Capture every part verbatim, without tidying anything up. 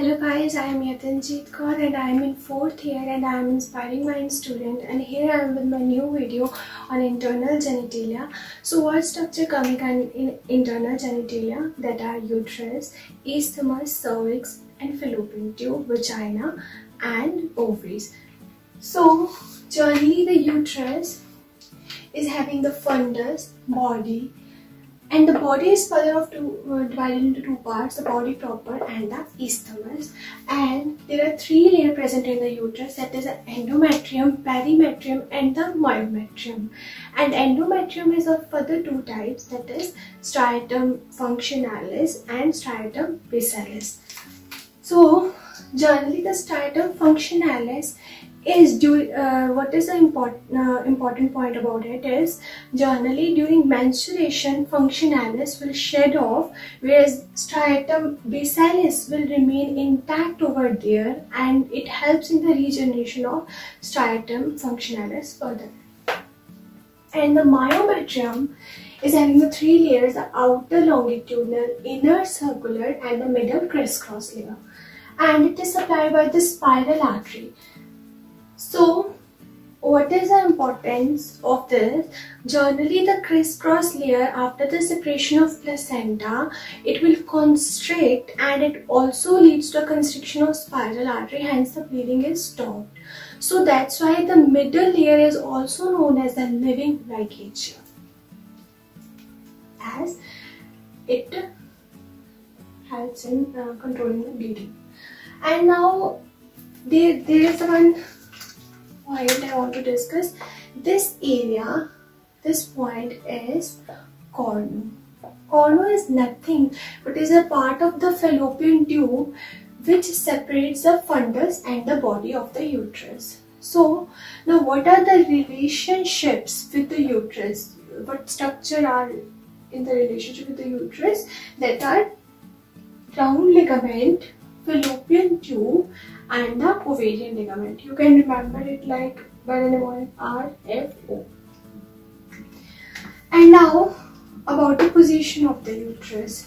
Hello guys, I am Yatinjit Kaur and I am in fourth year and I am Inspiring Mind student, and here I am with my new video on internal genitalia. So what structure coming in internal genitalia? That are uterus, isthmus, cervix and fallopian tube, vagina and ovaries. So generally the uterus is having the fundus, body, and the body is further of two, uh, divided into two parts, the body proper and the isthmus. And there are three layers present in the uterus, that is the endometrium, perimetrium and the myometrium. And endometrium is of further two types, that is stratum functionalis and stratum basalis. So generally the stratum functionalis is due, uh, what is the import, uh, important point about it is, generally during menstruation functionalis will shed off, whereas stratum basalis will remain intact over there, and it helps in the regeneration of stratum functionalis further. And the myometrium is having the three layers, the outer longitudinal, inner circular and the middle crisscross layer, and it is supplied by the spiral artery. So what is the importance of this? Generally the crisscross layer, after the separation of placenta, it will constrict and it also leads to a constriction of spiral artery, hence the bleeding is stopped. So that's why the middle layer is also known as the living ligature, as it helps in uh, controlling the bleeding. And now there, there is one point I want to discuss. This area, this point is cornu. Cornu is nothing but is a part of the fallopian tube which separates the fundus and the body of the uterus. So now what are the relationships with the uterus? What structure are in the relationship with the uterus? That are round ligament, fallopian tube and the ovarian ligament. You can remember it like by the mnemonic R F O. And now about the position of the uterus.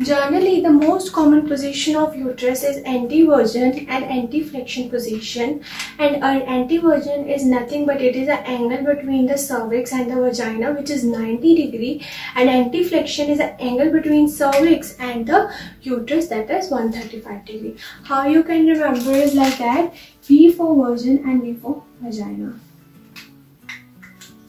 Generally the most common position of uterus is antiversion and antiflexion position, and uh, antiversion is nothing but it is an angle between the cervix and the vagina which is ninety degree, and antiflexion is an angle between cervix and the uterus, that is one thirty-five degree. How you can remember is like that, V for virgin and V for vagina.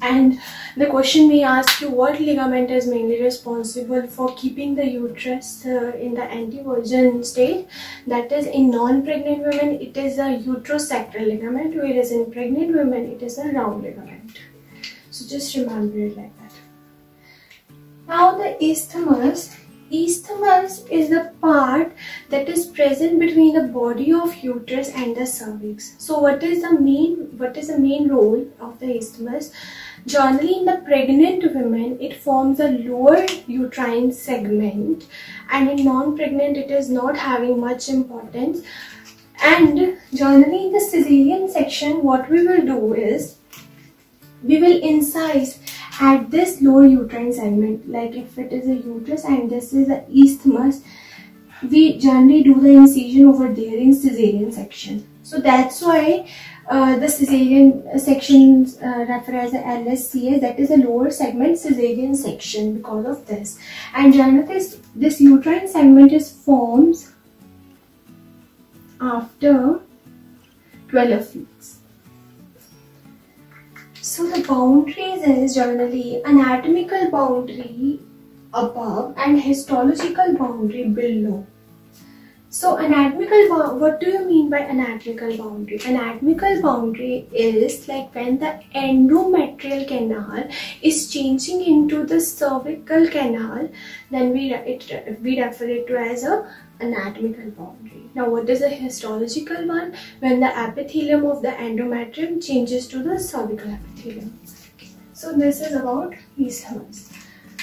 And the question may ask you, what ligament is mainly responsible for keeping the uterus uh, in the antiversion state? That is, in non-pregnant women it is a uterosacral ligament, whereas in pregnant women it is a round ligament. So just remember it like that. Now the isthmus. Isthmus is the part that is present between the body of uterus and the cervix. So what is the main, what is the main role of the isthmus? Generally in the pregnant women it forms a lower uterine segment, and in non-pregnant it is not having much importance. And generally in the cesarean section what we will do is, we will incise at this lower uterine segment, like if it is a uterus and this is an isthmus, we generally do the incision over there in cesarean section. So that's why uh, the cesarean section uh, refer as the L S C S, that is a lower segment cesarean section, because of this. And generally this, this uterine segment is forms after twelve weeks. So the boundaries is generally anatomical boundary above and histological boundary below. So anatomical, what do you mean by anatomical boundary? Anatomical boundary is like when the endometrial canal is changing into the cervical canal, then we, it, we refer it to as a anatomical boundary. Now what is a histological one? When the epithelium of the endometrium changes to the cervical epithelium. So this is about isthmus.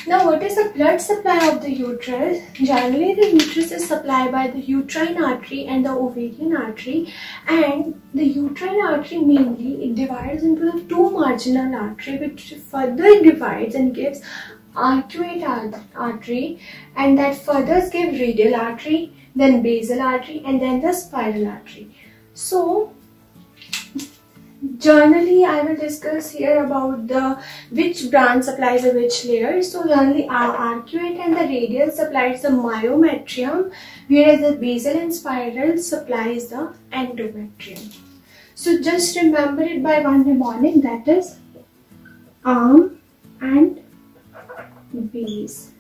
Now what is the blood supply of the uterus? Generally the uterus is supplied by the uterine artery and the ovarian artery, and the uterine artery mainly it divides into the two marginal arteries which further divides and gives arcuate artery, and that further gives radial artery, then basal artery, and then the spiral artery. So generally I will discuss here about the which branch supplies the which layer. So generally our arcuate and the radial supplies the myometrium, whereas the basal and spiral supplies the endometrium. So just remember it by one mnemonic, that is arm and base.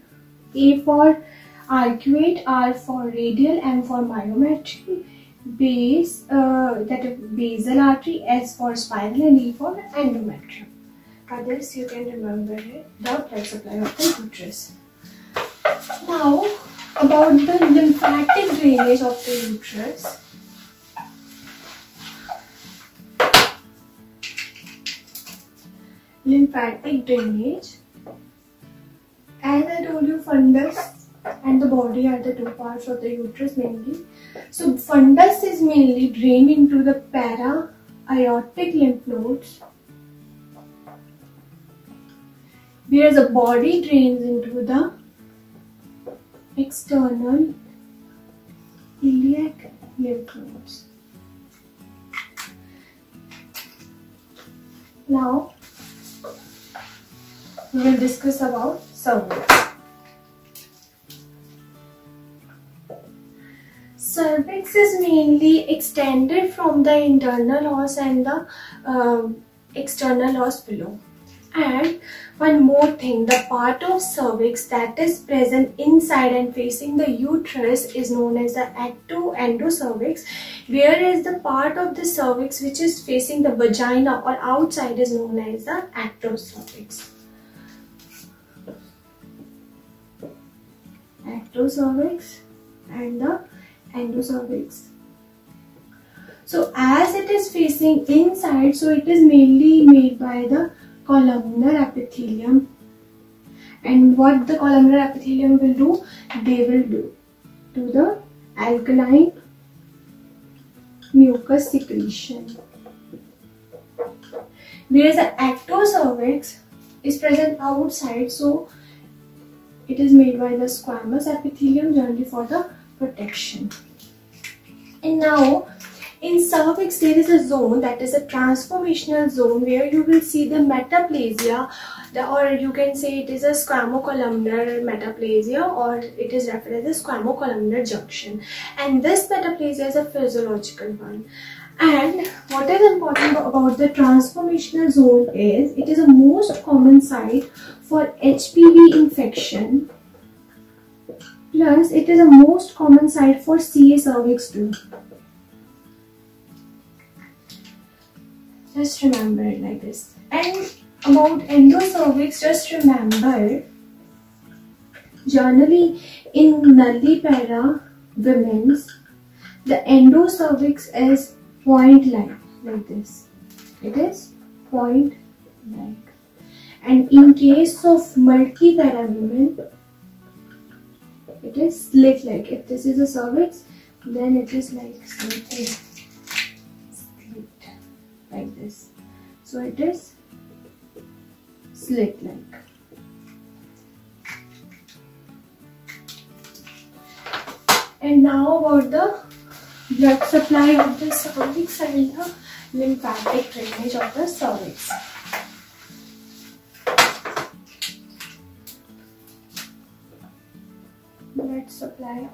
A for arcuate, R for radial, M for myometrium, base uh, that is basal artery, S for spiral, and E for endometrium. Others you can remember it, the blood supply of the uterus. Now about the lymphatic drainage of the uterus. Lymphatic drainage, as I told you, fundus and the body are the two parts of the uterus mainly. So fundus is mainly drained into the para aortic lymph nodes, whereas the body drains into the external iliac lymph nodes. Now we will discuss about cervix. Cervix is mainly extended from the internal os and the uh, external os below. And one more thing, the part of cervix that is present inside and facing the uterus is known as the ectoendocervix, whereas the part of the cervix which is facing the vagina or outside is known as the ectocervix. Ectocervix and the endocervix. So as it is facing inside, so it is mainly made by the columnar epithelium. And what the columnar epithelium will do, they will do to the alkaline mucus secretion. Whereas the ectocervix is present outside, so it is made by the squamous epithelium, generally for the protection. And now in cervix there is a zone that is a transformational zone, where you will see the metaplasia, the, or you can say it is a squamous columnar metaplasia, or it is referred as a squamous columnar junction. And this metaplasia is a physiological one. And what is important about the transformational zone is it is a most common site for H P V infection. Plus, it is a most common site for C A cervix too. Just remember it like this. And about endocervix, just remember, generally in nullipara women's, the endocervix is point-like, like this. It is point-like. And in case of multipara women, it is slit like. If this is a cervix, then it is like something slit like this. So it is slit like. And now about the blood supply of the cervix and the lymphatic drainage of the cervix. Blood supply.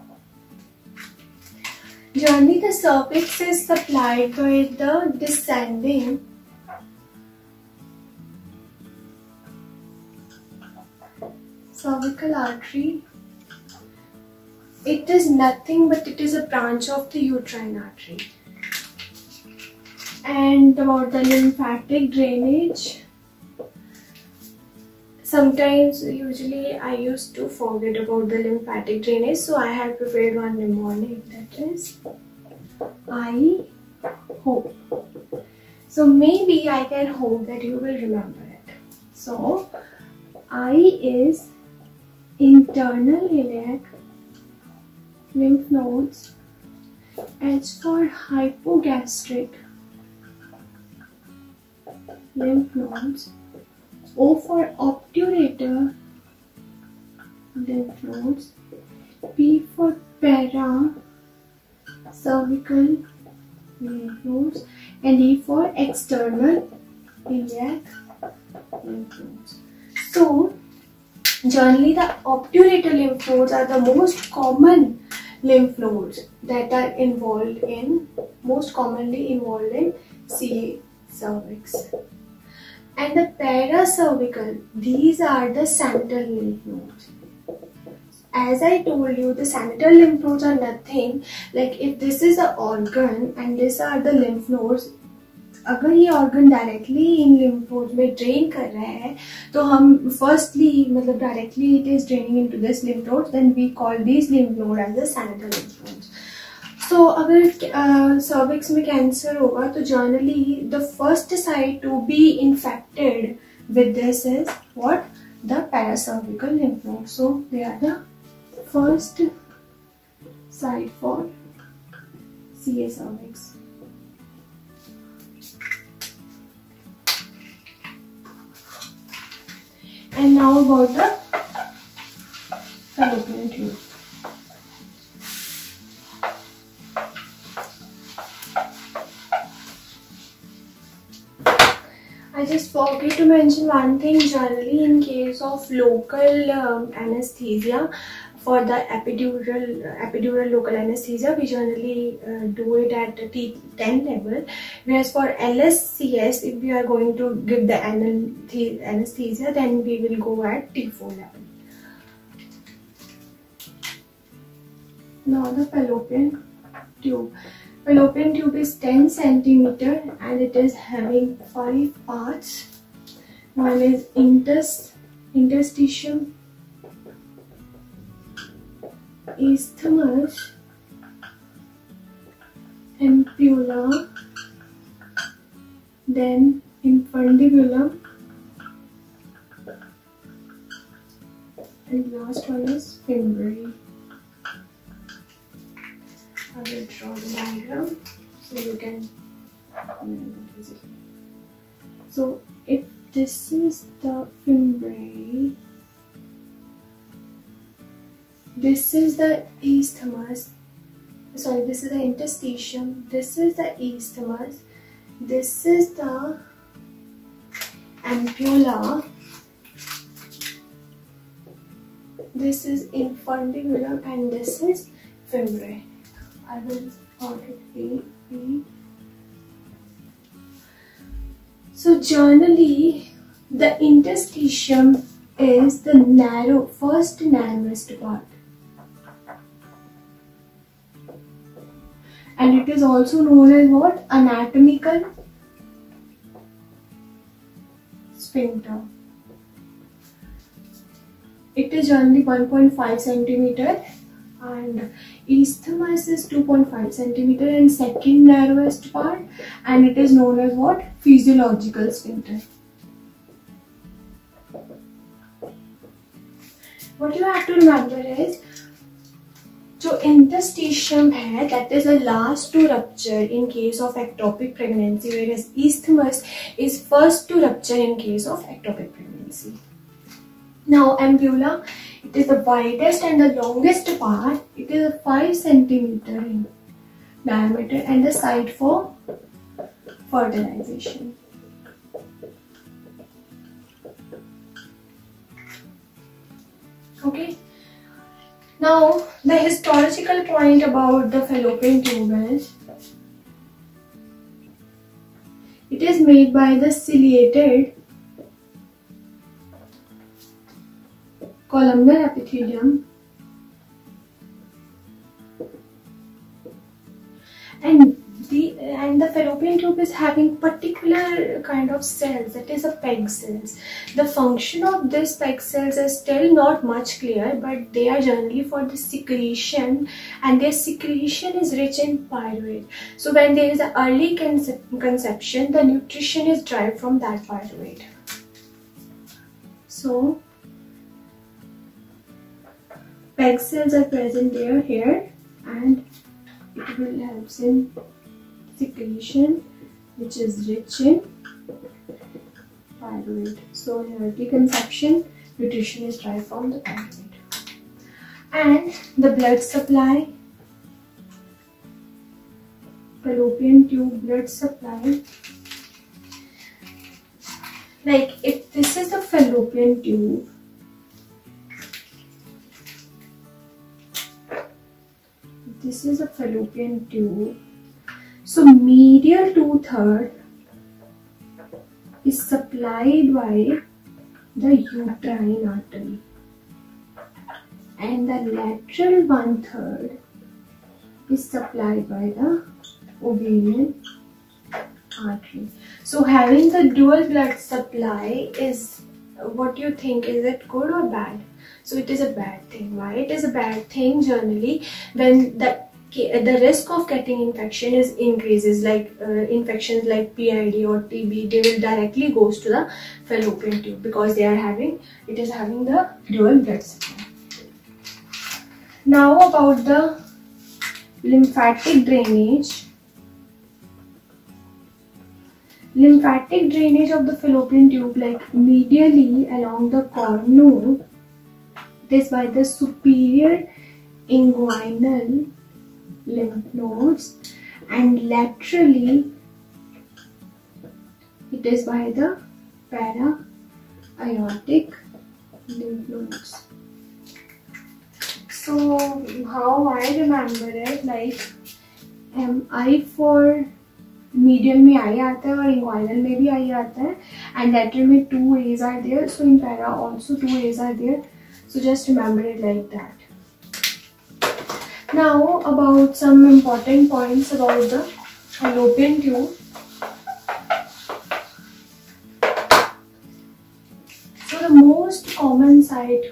Generally, the cervix is supplied by the descending cervical artery. It is nothing but it is a branch of the uterine artery. And about the lymphatic drainage, sometimes, usually, I used to forget about the lymphatic drainage, so I have prepared one mnemonic, that is I hope. So maybe I can hope that you will remember it. So I is internal iliac lymph nodes, H for hypogastric lymph nodes, O for obturator lymph nodes, P for para cervical lymph nodes, and E for external iliac lymph nodes. So, generally the obturator lymph nodes are the most common lymph nodes that are involved in, most commonly involved in C A cervix. And the paracervical, these are the sentinel lymph nodes. As I told you, the sentinel lymph nodes are nothing, like if this is an organ and these are the lymph nodes, अगर ये organ directly इन lymph nodes में drain कर रहा है, तो हम firstly मतलब directly it is draining into this lymph nodes, then we call these lymph nodes as the sentinel lymph nodes. So अगर cervix में cancer होगा, तो generally the first site to be infected with this is what? The paracervical lymph nodes. So they are the first site for C A cervix. And now about the fallopian tube. I just forget to mention one thing. Generally, in case of local um, anesthesia, for the epidural epidural local anesthesia, we generally uh, do it at T ten level. Whereas for L S C S, if we are going to give the anesthesia, then we will go at T four level. Now the fallopian tube. Fallopian tube is ten centimeters and it is having five parts. One is interstitium, isthmus, ampulla, then infundibulum, and last one is fimbriae. I will draw the diagram so you can visit. So if this is the fimbriae, this is the isthmus, sorry, this is the interstitium, this is the isthmus, this is the ampulla, this is infundibulum, and this is fimbriae. I will already read. So generally, the interstitium is the narrow, first narrowest part. And it is also known as what? Anatomical sphincter. It is generally one point five centimeters and isthmus is two point five centimeters and second narrowest part, and it is known as what? Physiological sphincter. What you have to remember is, so interstitium hai, that is the last to rupture in case of ectopic pregnancy, whereas isthmus is first to rupture in case of ectopic pregnancy. Now ampulla, it is the widest and the longest part. It is five centimeters in diameter and the site for fertilization. Okay. Now the historical point about the fallopian tube is, it is made by the ciliated columnar epithelium and the and the fallopian tube is having particular kind of cells, that is the peg cells. The function of this peg cells is still not much clear, but they are generally for the secretion, and their secretion is rich in pyruvate. So when there is an early concep conception, the nutrition is derived from that pyruvate. So peg cells are present there, here, and it will help in secretion, which is rich in pyruvate. So in early conception, nutrition is derived from the pyruvate. And the blood supply fallopian tube blood supply. Like if this is the fallopian tube, this is a fallopian tube, so medial two-third is supplied by the uterine artery and the lateral one-third is supplied by the ovarian artery. So having the dual blood supply is, what do you think, is it good or bad? So it is a bad thing. Why it is a bad thing? Generally when the the risk of getting infection is increases, like uh, infections like P I D or T B, they will directly goes to the fallopian tube because they are having, it is having the dual blood supply. Now about the lymphatic drainage. Lymphatic drainage of the fallopian tube, like medially along the cornu, this by the superior inguinal lymph nodes, and laterally it is by the para aortic lymph nodes. So how I remember it, like um, I for medial में I आता है और inguinal में भी I आता है, and lateral में two A's are there, so in para also two A's are there, so just remember it like that. Now about some important points about the fallopian tube. So the most common site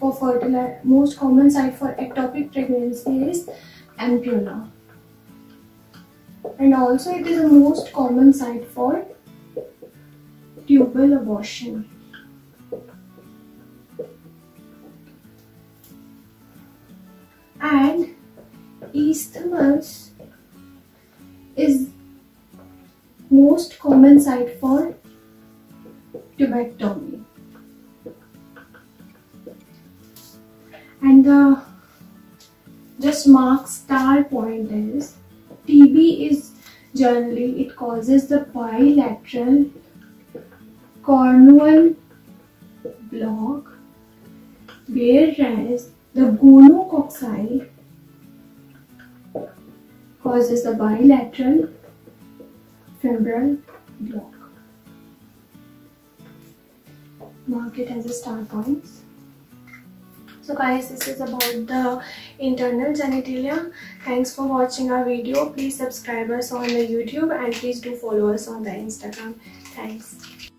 for fertile, most common site for ectopic pregnancy is ampulla. And also it is the most common site for tubal abortion. And isthmus is most common site for tubectomy. And the just mark star point is T B is generally, it causes the bilateral cornual block, whereas the gonococci causes the bilateral fimbrial block. Mark it as a star points. So guys, this is about the internal genitalia. Thanks for watching our video. Please subscribe us on the YouTube and please do follow us on the Instagram. Thanks.